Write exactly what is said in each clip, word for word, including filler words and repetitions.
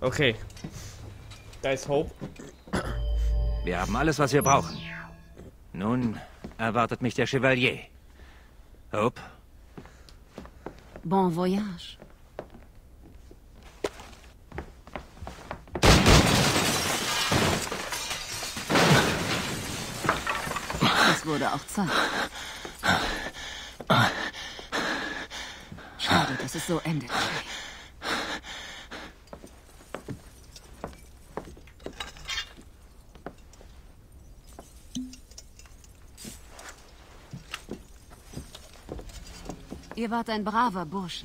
Okay. Da ist Hope. Wir haben alles, was wir brauchen. Nun erwartet mich der Chevalier. Hope. Bon voyage. Es wurde auch Zeit. Schade, dass es so endet. Ihr wart ein braver Bursche.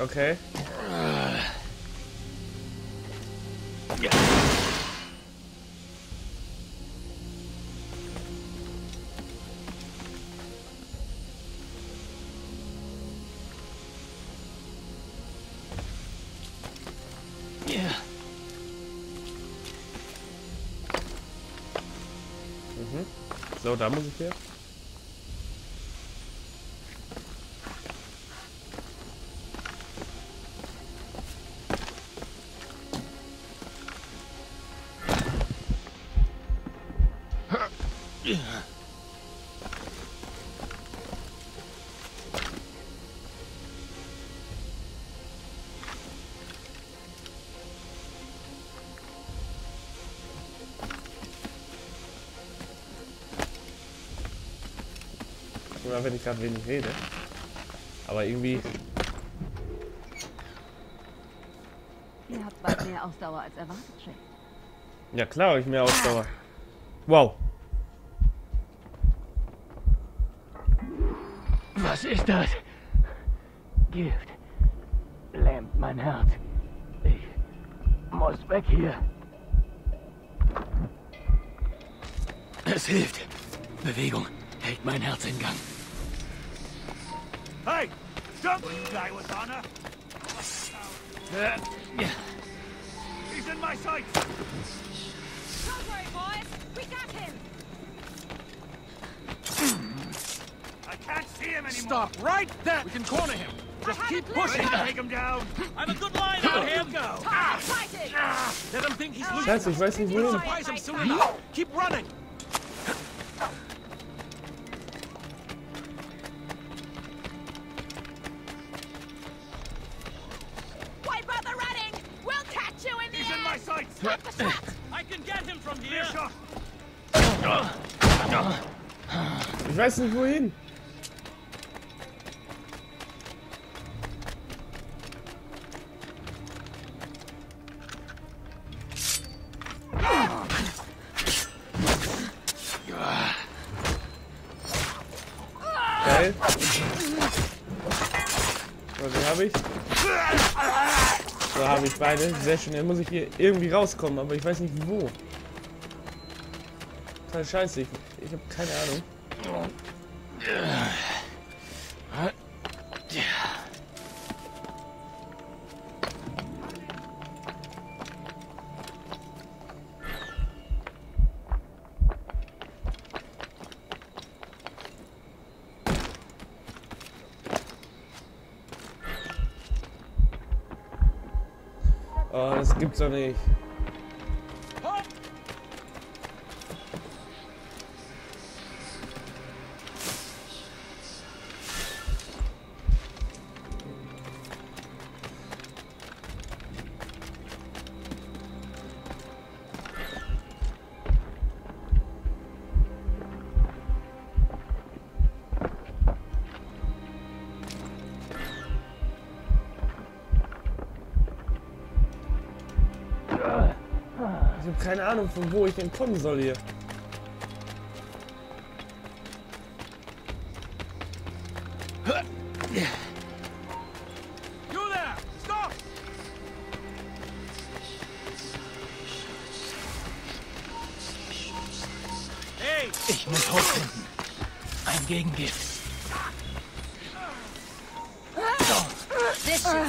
Okay. Yeah. Mhm. So, da muss ich her. Oder wenn ich gerade wenig rede. Aber irgendwie. Ihr habt bald mehr Ausdauer als erwartet, Jake. Ja klar, habe ich mehr Ausdauer. Wow. Was ist das? Gift lähmt mein Herz. Ich muss weg hier. Es hilft. Bewegung hält mein Herz in Gang. Hey, stop! You guy with honor. He's in my sights. Don't worry, boys. We got him. Can't see him anymore. Stop right there. We can corner him. Just keep pushing. Take him down. I'm a good line out here. Go. Ah. Ah. Let him think he's losing. Scheiße, ich weiß nicht wohin. Surprise him soon enough. Keep running. Why bother running? We'll catch you in the he's end. He's in my sights. Stop the shot. I can get him from here. Ich weiß nicht wohin. Beide. Sehr schön. Dann muss ich hier irgendwie rauskommen, aber ich weiß nicht wo. Keine Scheiße, ich, ich habe keine Ahnung. Oh, das gibt's doch nicht. Keine Ahnung, von wo ich denn kommen soll hier. You there! Stop! Hey! Ich muss Hope finden. Ein Gegengift. This is lower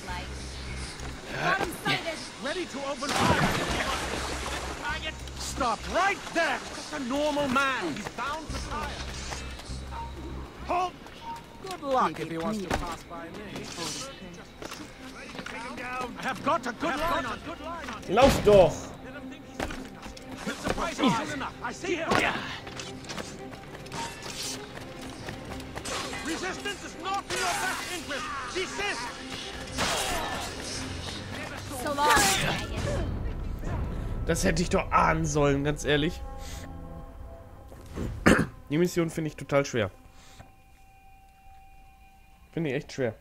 flight. Bottom sighted. Ready to open fire. Stop right there! Just a normal man. He's bound to fire. Hope! Good luck if he wants to pass by me. Ready to take him down. I have got a good line on him. Lauf doch! The surprise is enough. I see him. Resistance is not in your best interest. Desist! So long. Das hätte ich doch ahnen sollen, ganz ehrlich. Die Mission finde ich total schwer. Finde ich echt schwer.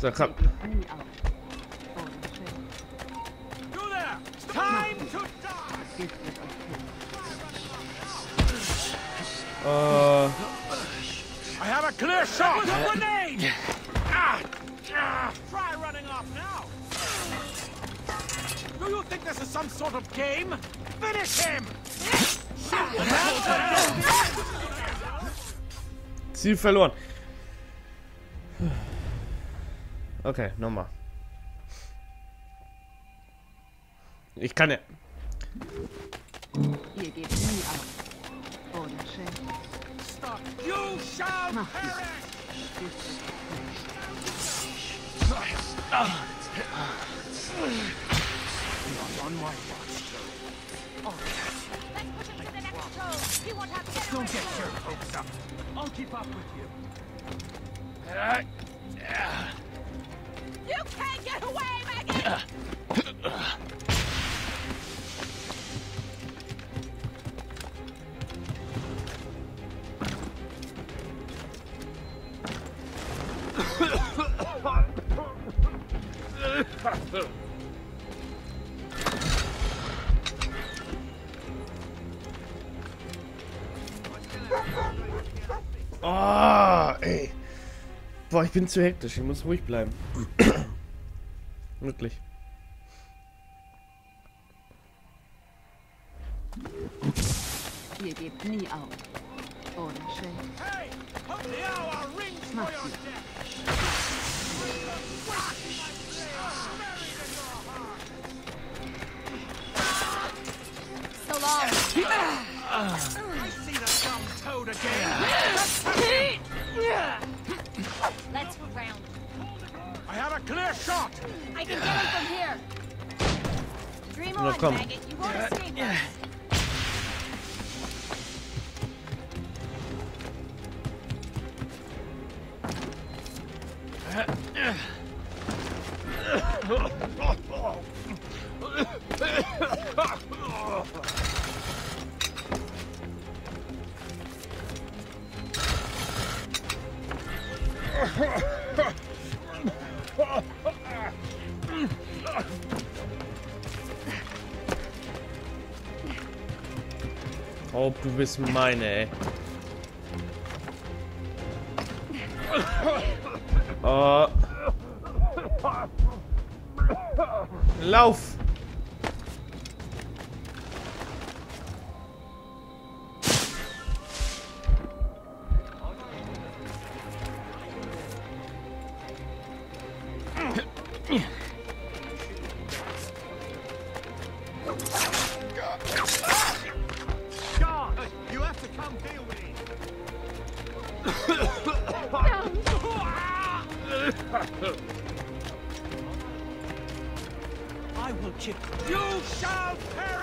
So, komm. Uh, I have a clear shot. Uh, grenade. Ah, ah. Try running off now. Do you think this is some sort of game? Finish him. Ziel verloren. Okay, nochmal. Ich kann ja. Ihr gebt nie auf. Stop! You shall perish! On my watch, Joe. Let's push him to the next hole. He won't have to get away. Don't get your hopes up. I'll keep up with you. You can't get away, Maggie! Oh, ey. Boah, ich bin zu hektisch. Ich muss ruhig bleiben. Wirklich. Ihr gebt nie auf. Ohne Schuld. So long. I see that dumb toad again. Let's round. I have a clear shot. I can get it from here. Dream on, maggot. You won't escape us. Oh, du bist meine, ey. Oh. Lauf! I will kick you. You shall perish.